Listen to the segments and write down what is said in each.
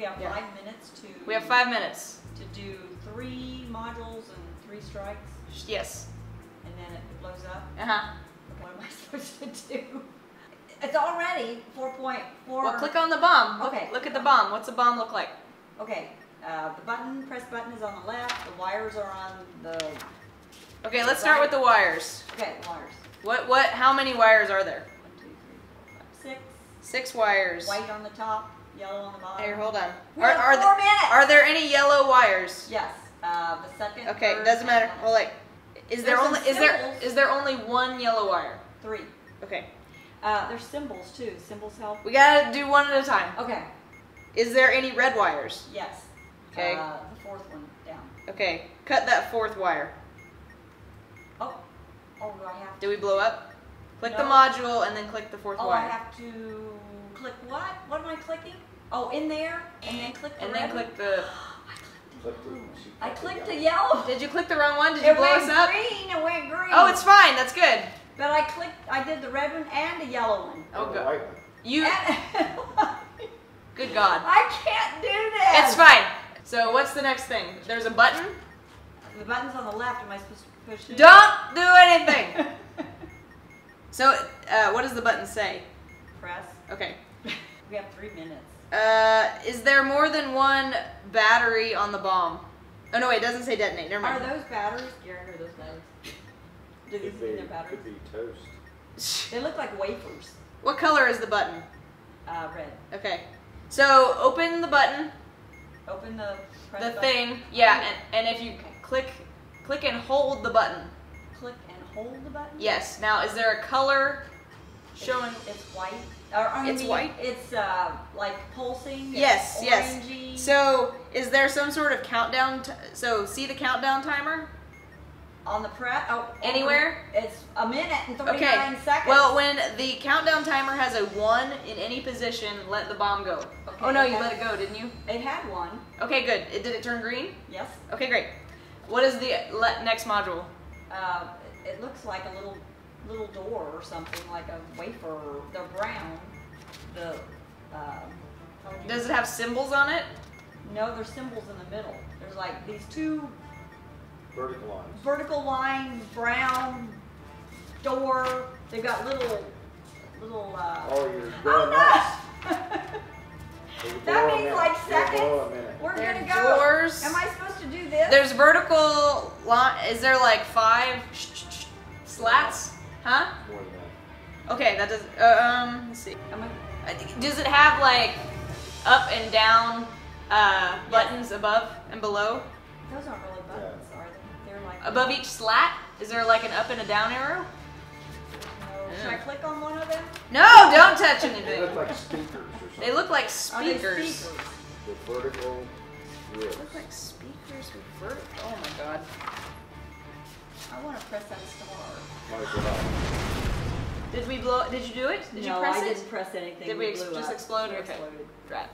we have 5 minutes to... We have 5 minutes. To do 3 modules and 3 strikes? Yes. And then it blows up? Uh-huh. What am I supposed to do? It's already 4.4... Well, click on the bomb. Okay. Look at the bomb. What's the bomb look like? Okay. The button, press button is on the left. The wires are on the... Okay, let's start with the wires. Okay, wires. What, how many wires are there? 1, 2, 3, 4, 5, 6. 6 wires. White on the top, yellow on the bottom. Here, hold on. Are 4 minutes! Are there any yellow wires? Yes. The second... Okay, it doesn't matter. Well, like, is there only 1 yellow wire? 3. Okay. There's symbols, too. Symbols help. We gotta do one at a time. Okay. Is there any red wires? Yes. Okay. The 4th one down. Okay. Cut that 4th wire. Oh. Oh, do I have to? Did we blow up? Click the module and then click the 4th wire. Oh, I have to click what? What am I clicking? Oh, in there? And then click the red. I clicked the yellow. Did you click the wrong one? Did you blow us up? It went green. It went green. Oh, it's fine. That's good. But I clicked. I did the red one and the yellow one. Oh, good. You. Good God. I can't do this. It's fine. So what's the next thing? There's a button. The button's on the left. Am I supposed to push it? Don't do anything. So what does the button say? Press. Okay. We have 3 minutes. Is there more than 1 battery on the bomb? Oh no, wait, it doesn't say detonate. Never mind. Are those batteries? Garen, are those batteries? Do these mean they're batteries? Could be toast. They look like wafers. What color is the button? Red. Okay. So open the button. Open the. Press the thing. Button. Yeah, and if you click and hold the button. Click and hold the button. Yes. Now, is there a color showing? It's white. It's white. It's like pulsing. Yes, orangey. Yes. So, is there some sort of countdown? So, see the countdown timer on the press. Oh, anywhere. It's 1 minute and 39 seconds. Well, when the countdown timer has a 1 in any position, let the bomb go. Okay, oh no, you let it go, didn't you? It had 1. Okay, good. Did it turn green? Yes. Okay, great. What is the next module? It looks like a little door or something, like a wafer. They're brown. The does it have symbols on it? No, there's symbols in the middle. There's like these 2 vertical lines. Vertical line brown door. They've got little. Oh, you're growing up. That means like seconds. We're gonna go. Doors. Am I supposed to do this? There's vertical line. Is there like 5 slats? Huh? Okay, that does. Let's see. Does it have like up and down buttons above and below? Those aren't really buttons, are they? They're like above each slat. Is there like an up and a down arrow? No. Should I click on one of them? No, don't touch anything. They look like speakers or something. They look like speakers. Are they speakers? The vertical. They look like speakers with vertical. Oh my God. I want to press that star. Did we blow? Did you do it? Did you press it? No, I didn't press anything. Did we just explode? Okay. Right.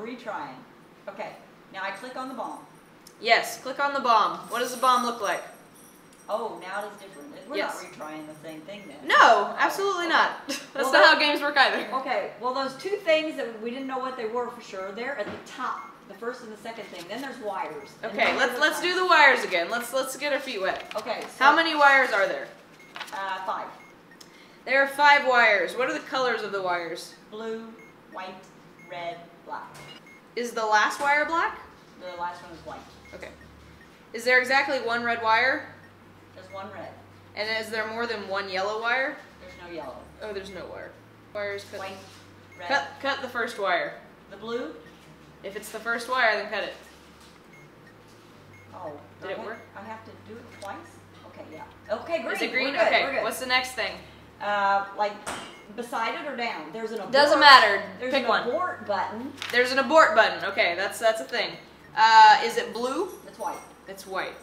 We're retrying. Okay. Now I click on the bomb. Yes. Click on the bomb. What does the bomb look like? Oh, now it is different. We're not retrying the same thing then. No, absolutely not. That's not how games work either. Okay. Well, those 2 things that we didn't know what they were for sure. They're at the top. The 1st and the 2nd thing. Then there's wires. Okay, let's do the wires again. Let's get our feet wet. Okay. So how many wires are there? 5. There are 5 wires. What are the colors of the wires? Blue, white, red, black. Is the last wire black? The last one is white. Okay. Is there exactly 1 red wire? There's 1 red. And is there more than 1 yellow wire? There's no yellow. Oh, there's no wire. Wires cut. White, red. Cut the 1st wire. The blue. If it's the 1st wire, then cut it. Oh. Did it work? I have to do it twice? Okay, yeah. Okay, green. Is it green? We're good. Okay. We're good. What's the next thing? Like beside it or down? There's an abort. Doesn't matter. Pick one. There's an abort button. There's an abort button. Okay, that's a thing. Is it blue? It's white. It's white.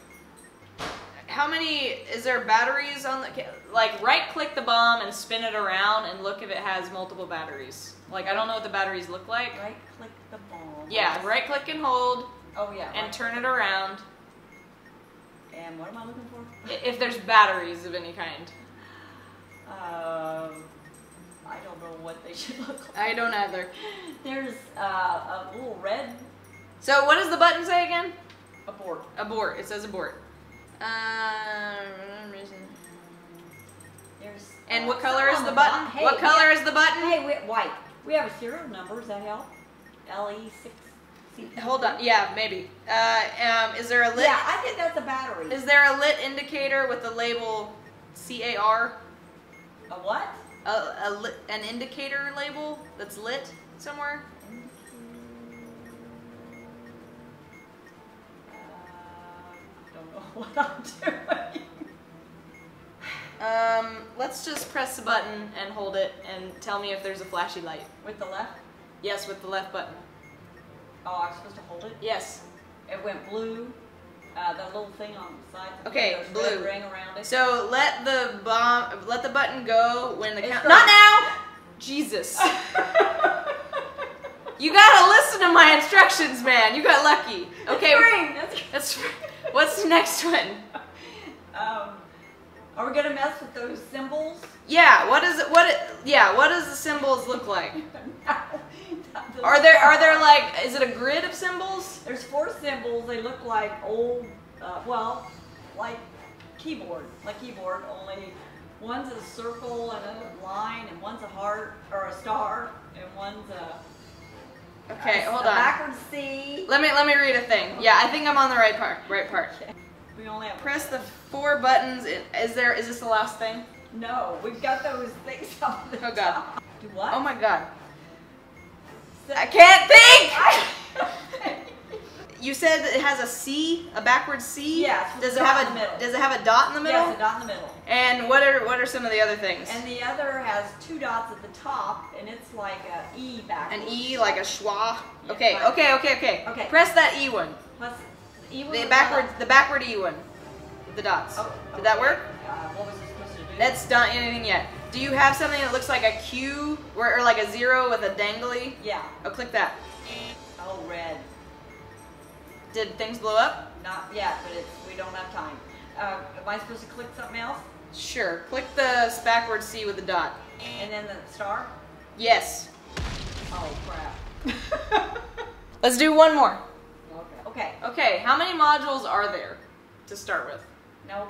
How many, is there batteries on the, like right click the bomb and spin it around and look if it has multiple batteries. Like I don't know what the batteries look like. Right click the bomb. Yeah, right click and hold. Oh yeah. And turn it around. And what am I looking for? If there's batteries of any kind. I don't know what they should look like. I don't either. There's a little red. So what does the button say again? Abort. Abort. It says abort. There's. And what color is the button? Hey, what color is the button? Hey, white. We have a serial number. Does that help? LE6. Hold on. Yeah, maybe. Is there a lit? Yeah, I think that's a battery. Is there a lit indicator with the label CAR? A what? An indicator label that's lit somewhere. What I'm doing. Let's just press the button and hold it and tell me if there's a flashy light. With the left? Yes, with the left button. Oh, I was supposed to hold it? Yes. It went blue. That little thing on the side. Okay, blue. Ring around it. So let the button go when the count. Not now. Jesus. You gotta listen to my instructions, man. You got lucky. Okay. That's spring. What's the next one? Are we gonna mess with those symbols? Yeah. What does the symbols look like? Are there like? Is it a grid of symbols? There's 4 symbols. They look like old. Like keyboard. Like keyboard only. One's a circle, another line, and one's a heart or a star, and one's a. Okay, hold on. Backwards C. Let me read a thing. Okay. Yeah, I think I'm on the right part. Right part. Okay. We only have press the 4 buttons. Is this the last thing? No, we've got those things on the top. Do what? Oh my god. So, I can't think. You said that it has a C, a backwards C. Yes. Does it have a dot in the middle? Yes, a dot in the middle. And what are some of the other things? And the other has 2 dots at the top, and it's like an E backwards. An E, like a schwa. Yeah, okay. Press that E one. Press the E one. The backward E one. The dots. Oh, okay. Did that work? What was it supposed to do? That's not anything yet. Do you have something that looks like a Q or like a 0 with a dangly? Yeah. Oh, click that. Oh, red. Did things blow up? Not yet, but we don't have time. Am I supposed to click something else? Sure. Click the backward C with the dot. And then the star? Yes. Oh, crap. Let's do one more. Okay, how many modules are there to start with? Nope.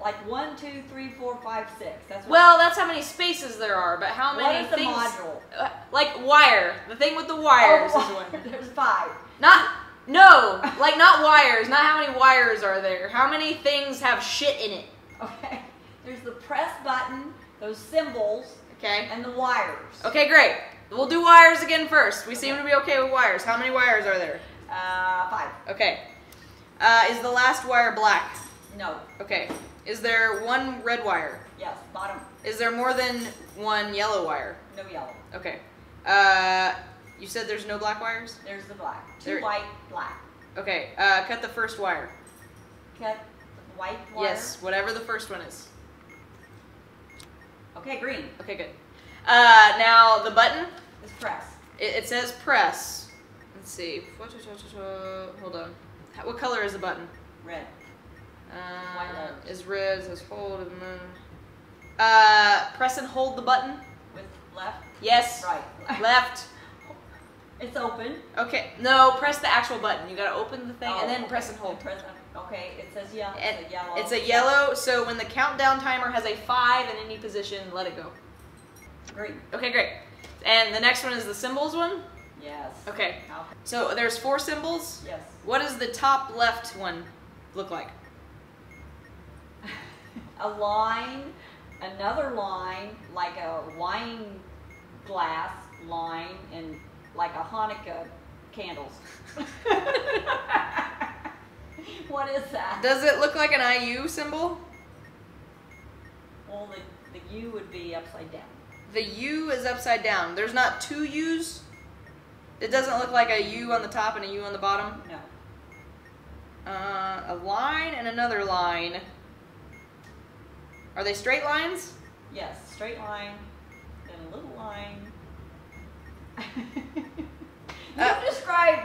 Like 1, 2, 3, 4, 5, 6. That's how many spaces there are, but how many things? What is the module? Like wire. The thing with the wires is one. There's 5. Not wires. Not how many wires are there. How many things have shit in it? Okay. There's the press button, those symbols, and the wires. Okay, great. We'll do wires again first. We seem to be okay with wires. How many wires are there? 5. Okay. Is the last wire black? No. Okay. Is there one red wire? Yes, bottom. Is there more than one yellow wire? No yellow. Okay. You said there's no black wires? There's the black. White, black. Okay, cut the first wire. Cut the white wire? Yes, whatever the first one is. Okay, green. Okay, good. Now the button? It's press. It says press. Let's see. Hold on. What color is the button? Red. It's red, it says hold, and then... press and hold the button? With left? Yes. Right. Left. It's open. Okay. No, press the actual button. You gotta open the thing and then press and hold. Okay, it says yellow. It's a yellow, so when the countdown timer has a 5 in any position, let it go. Green. Okay, great. And the next one is the symbols one? Yes. Okay. So there's 4 symbols? Yes. What does the top left one look like? A line, another line, like a wine glass line, and like a Hanukkah candles. What is that? Does it look like an IU symbol? Well, the U would be upside down. The U is upside down. There's not 2 U's? It doesn't look like a U on the top and a U on the bottom? No. A line and another line. Are they straight lines? Yes, straight line, then a little line. You describe,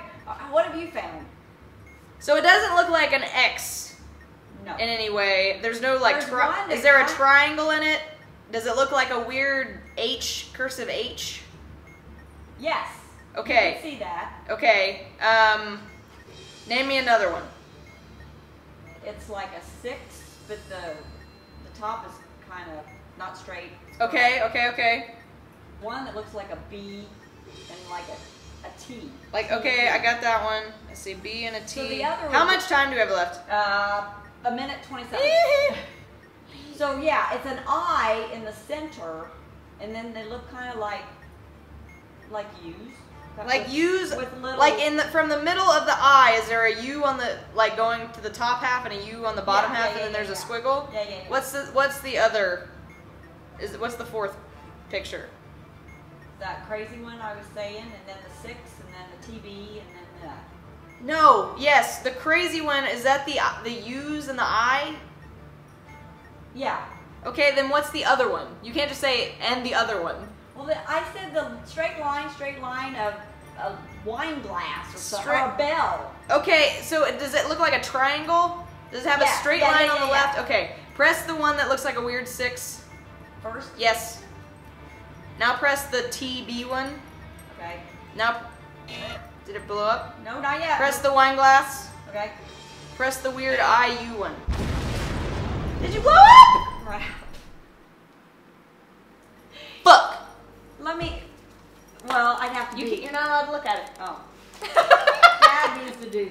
what have you found? So it doesn't look like an X in any way. There's no like, is there a triangle in it? Does it look like a weird H, cursive H? Yes. Okay. You can see that. Okay. Name me another one. It's like a 6, but the top is kind of not straight. Okay, okay, okay. One that looks like a B and like a T. Like, T, okay, I got that one. I see B and a T. So the other one, how much time do we have left? A minute 27. So yeah, it's an I in the center, and then they look kind of like U's. Like U's, with little, like in the, from the middle of the I, is there a U on the, like going to the top half and a U on the bottom half, and then there's a squiggle? Yeah, yeah, yeah. What's the other, what's the fourth picture? That crazy one I was saying, and then the 6, and then the TV, and then that. No, yes, the crazy one, is that the U's and the I? Yeah. Okay, then what's the other one? You can't just say, and the other one. Well, I said the straight line of a wine glass or something, or a bell. Okay, so does it look like a triangle? Does it have a straight line on the left? Okay, press the one that looks like a weird 6. First? Yes. Now press the TB one. Okay. Now, did it blow up? No, not yet. Press the wine glass. Okay. Press the weird IU one. Did you blow up? Right. Fuck. Let me. Well, I'd have to. You're not allowed to look at it. Oh. Dad needs to do this.